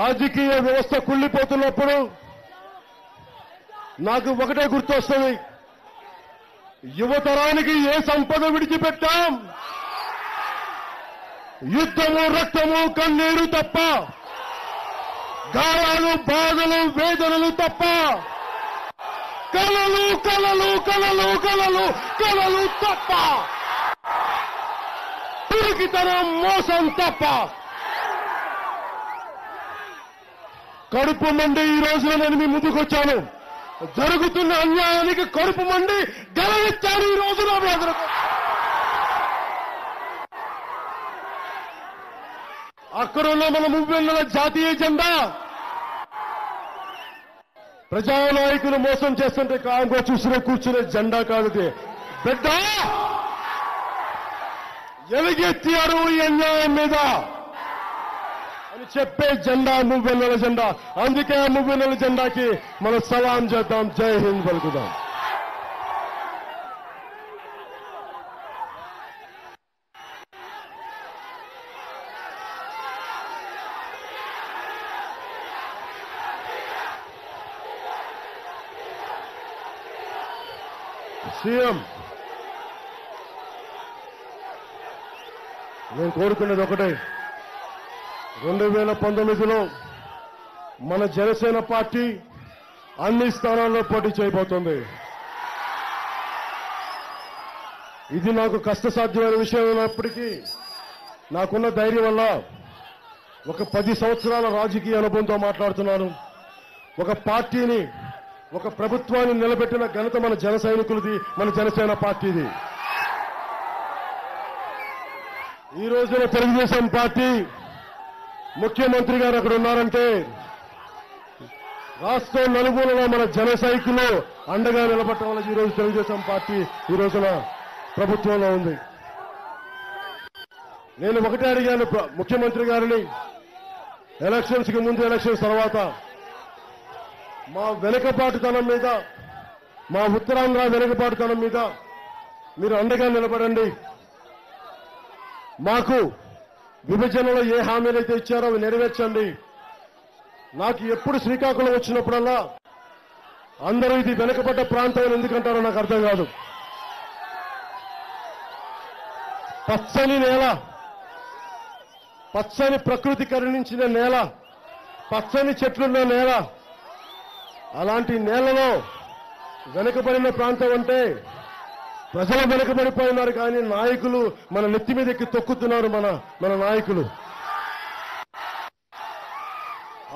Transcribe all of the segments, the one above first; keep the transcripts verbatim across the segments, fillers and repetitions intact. రాజకీయ వ్యవస్థ కుళ్ళిపోతున్నప్పుడు నాకు ఒకటే గుర్తొస్తుంది, యువతరానికి ఏ సంపద విడిచిపెట్టాం? యుద్ధము, రక్తము, కన్నీరు తప్ప, గాయాలు, బాధలు, వేదనలు తప్ప, కలలు కలలు కలలు కలలు కలలు తప్ప, పిరికితనం, మోసం తప్ప. కడుపు మండి ఈ రోజున నేను మీ ముందుకొచ్చాను. జరుగుతున్న అన్యాయానికి కడుపు మండి గెలవిచ్చారు ఈ రోజున మీ అందరికీ. అక్కడున్న మన మువ్వెన్నెల జాతీయ జెండా ప్రజానాయకులు మోసం చేస్తుంటే కాంగ్రెస్ చూసిన కూర్చునే జెండా కాదు. బిడ్డ ఎలుగెత్తారు ఈ అన్యాయం మీద అని చెప్పే జెండా మువ్వెన్నెల జెండా. అందుకే ఆ మువ్వెన్నెల జెండాకి మనం సలాం చేద్దాం, జై హింద్ పలుకుదాం. సీఎం, నేను కోరుకునేది ఒకటే, రెండు వేల పంతొమ్మిదిలో మన జనసేన పార్టీ అన్ని స్థానాల్లో పోటీ చేయబోతుంది. ఇది నాకు కష్టసాధ్యమైన విషయం అయినప్పటికీ నాకున్న ధైర్యం వల్ల ఒక పది సంవత్సరాల రాజకీయ అనుభవంతో మాట్లాడుతున్నాను. ఒక పార్టీని, ఒక ప్రభుత్వాన్ని నిలబెట్టిన ఘనత మన జన సైనికులది, మన జనసేన పార్టీది. ఈ రోజున తెలుగుదేశం పార్టీ ముఖ్యమంత్రి గారు అక్కడ ఉన్నారంటే రాష్ట్రం నలుమూలలో మన జన సైనికులు అండగా నిలబడటం వల్ల ఈరోజు తెలుగుదేశం పార్టీ ఈ రోజున ప్రభుత్వంలో ఉంది. నేను ఒకటే అడిగాను ముఖ్యమంత్రి గారిని, ఎలక్షన్స్ కి ముందు, ఎలక్షన్స్ తర్వాత, మా వెనుకబాటుతనం మీద, మా ఉత్తరాంధ్ర వెనుకబాటుతనం మీద మీరు అండగా నిలబడండి. మాకు విభజనలో ఏ హామీలైతే ఇచ్చారో అవి నెరవేర్చండి. నాకు ఎప్పుడు శ్రీకాకుళం వచ్చినప్పుడల్లా అందరూ ఇది వెనుకబడ్డ ప్రాంతం ఎందుకంటారో నాకు అర్థం కాదు. పచ్చని నేల, పచ్చని ప్రకృతి కరుణించిన నేల, పచ్చని చెట్లున్న నేల, అలాంటి నేలలో వెనుకబడిన ప్రాంతం అంటే ప్రజలు వెనుకబడిపోయినారు. కానీ నాయకులు మన నెత్తి మీద ఎక్కి తొక్కుతున్నారు మన మన నాయకులు.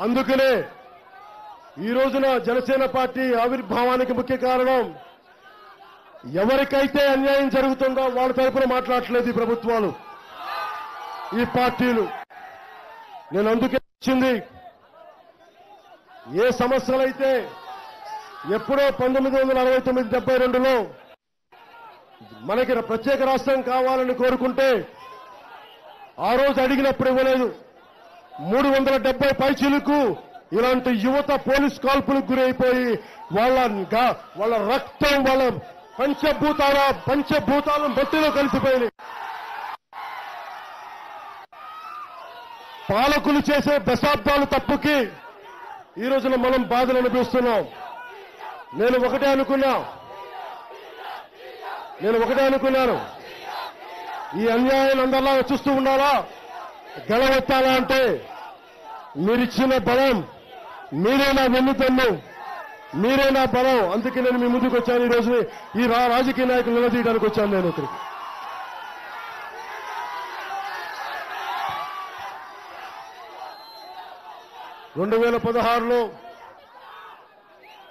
అందుకనే ఈ రోజున జనసేన పార్టీ ఆవిర్భావానికి ముఖ్య కారణం ఎవరికైతే అన్యాయం జరుగుతుందో వాళ్ళ తరపున మాట్లాడట్లేదు ఈ ప్రభుత్వాలు, ఈ పార్టీలు. నేను అందుకే వచ్చింది, ఏ సమస్యలైతే ఎప్పుడో పంతొమ్మిది వందల అరవై తొమ్మిది డెబ్బై రెండులో మనకి ప్రత్యేక రాష్ట్రం కావాలని కోరుకుంటే ఆ రోజు అడిగినప్పుడు ఇవ్వలేదు. మూడు వందల డెబ్బై పైచీలకు ఇలాంటి యువత పోలీస్ కాల్పులకు గురైపోయి వాళ్ళ వాళ్ళ రక్తం, వాళ్ళ పంచభూతాల పంచభూతాలు మట్టిలో కలిసిపోయింది. పాలకులు చేసే దశాబ్దాల తప్పుకి ఈ రోజున మనం బాధలు అనిపిస్తున్నాం. నేను ఒకటే అనుకున్నా నేను ఒకటే అనుకున్నాను ఈ అన్యాయాన్ని అందరిలా చూస్తూ ఉండాలా, గెలవెత్తాలా అంటే మీరిచ్చిన బలం, మీరే నా వెన్నుదన్ను, మీరే నా బలం. అందుకే నేను మీ ముందుకు వచ్చాను. ఈ రోజు ఈ రాజకీయ నాయకులు నిలదీయడానికి వచ్చాను నేను ఇక్కడికి. రెండు వేల పదహారులో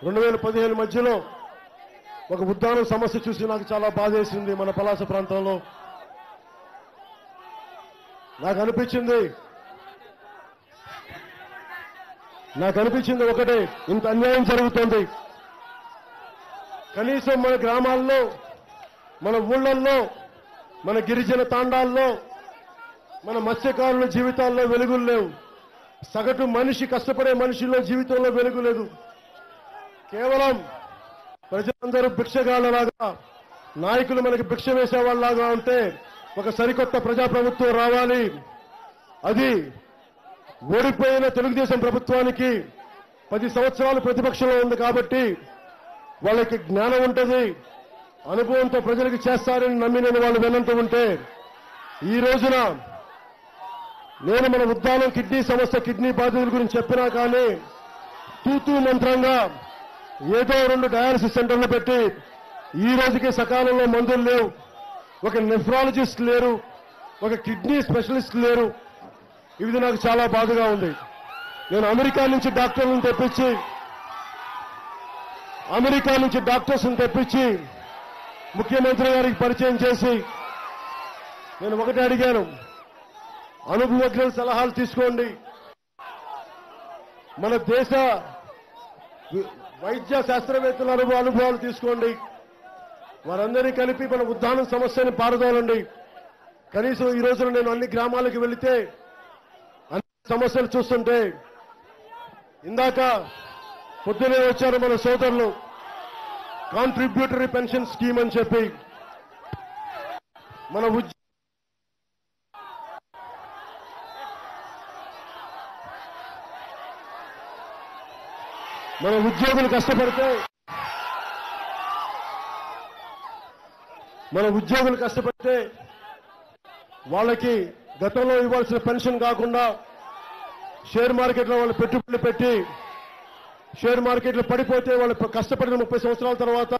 రెండు వేల పదిహేను మధ్యలో ఒక ఉద్దానం సమస్య చూసి నాకు చాలా బాధేసింది. మన పలాస ప్రాంతంలో నాకు అనిపించింది నాకు అనిపించింది ఒకటే, ఇంత అన్యాయం జరుగుతుంది, కనీసం మన గ్రామాల్లో, మన ఊళ్ళల్లో, మన గిరిజన తాండాల్లో, మన మత్స్యకారుల జీవితాల్లో వెలుగులు లేవు. సగటు మనిషి, కష్టపడే మనిషిలో జీవితంలో వెలుగు లేదు. కేవలం ప్రజలందరూ భిక్షగాళ్లలాగా, నాయకులు మనకి భిక్ష వేసేవాళ్లాగా ఉంటే ఒక సరికొత్త ప్రజాప్రభుత్వం రావాలి. అది ఓడిపోయిన తెలుగుదేశం ప్రభుత్వానికి పది సంవత్సరాలు ప్రతిపక్షంలో ఉంది కాబట్టి వాళ్ళకి జ్ఞానం ఉంటుంది, అనుభవంతో ప్రజలకు చేస్తారని నమ్మి నేను వాళ్ళు వెన్నంటూ ఉంటే ఈ రోజున నేను మన ఉద్దానం కిడ్నీ సమస్య, కిడ్నీ బాధితుల గురించి చెప్పినా కానీ తూతూ మంత్రంగా ఏదో రెండు డయాలసిస్ సెంటర్లు పెట్టి ఈ రోజుకి సకాలంలో మందులు లేవు, ఒక నెఫ్రాలజిస్ట్ లేరు, ఒక కిడ్నీ స్పెషలిస్ట్ లేరు. ఇది నాకు చాలా బాధగా ఉంది. నేను అమెరికా నుంచి డాక్టర్లను తెప్పించి అమెరికా నుంచి డాక్టర్స్ని తెప్పించి ముఖ్యమంత్రి గారికి పరిచయం చేసి నేను ఒకటే అడిగాను, అనుభవజ్ఞుల సలహాలు తీసుకోండి, మన దేశ వైద్య శాస్త్రవేత్తల అనుభవాలు తీసుకోండి, వారందరినీ కలిపి మన ఉద్దానం సమస్యని పారదోలండి. కనీసం ఈ రోజున నేను అన్ని గ్రామాలకు వెళితే సమస్యలు చూస్తుంటే ఇందాక పొద్దునే వచ్చారు మన సోదరులు, కాంట్రిబ్యూటరీ పెన్షన్ స్కీమ్ అని చెప్పి మన ఉద్యోగ మన ఉద్యోగులు కష్టపడితే మన ఉద్యోగులు కష్టపడితే వాళ్ళకి గతంలో ఇవ్వాల్సిన పెన్షన్ కాకుండా షేర్ మార్కెట్లో వాళ్ళు పెట్టుబడులు పెట్టి షేర్ మార్కెట్లో పడిపోతే వాళ్ళు కష్టపడిన ముప్పై సంవత్సరాల తర్వాత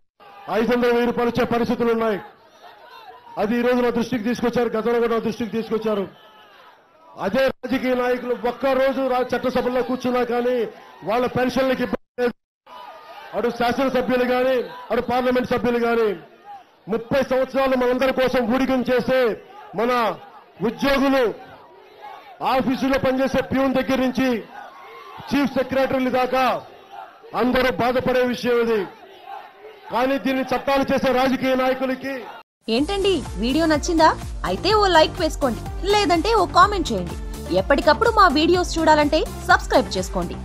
ఐదు వందల వెయ్యి రూపాయలు వచ్చే పరిస్థితులు ఉన్నాయి. అది ఈ రోజు నా దృష్టికి తీసుకొచ్చారు, గతంలో కూడా నా దృష్టికి తీసుకొచ్చారు. అదే రాజకీయ నాయకులు ఒక్కరోజు చట్టసభల్లో కూర్చున్నా కానీ వాళ్ళ పెన్షన్లకు ఇబ్బంది లేదు. అటు శాసనసభ్యులు కానీ అటు పార్లమెంట్ సభ్యులు కానీ ముప్పై సంవత్సరాలు మనందరి కోసం ఊడికం చేసే మన ఉద్యోగులు, ఆఫీసులో పనిచేసే ప్యూన్ దగ్గర నుంచి చీఫ్ సెక్రటరీలు దాకా అందరూ బాధపడే విషయం ఇది. కానీ దీన్ని చట్టాలు చేసే రాజకీయ నాయకులకి ఏంటండి, వీడియో నచ్చిందా? అయితే ఓ లైక్ వేసుకోండి, లేదంటే ఓ కామెంట్ చేయండి. ఎప్పటికప్పుడు మా వీడియోస్ చూడాలంటే సబ్స్క్రైబ్ చేసుకోండి.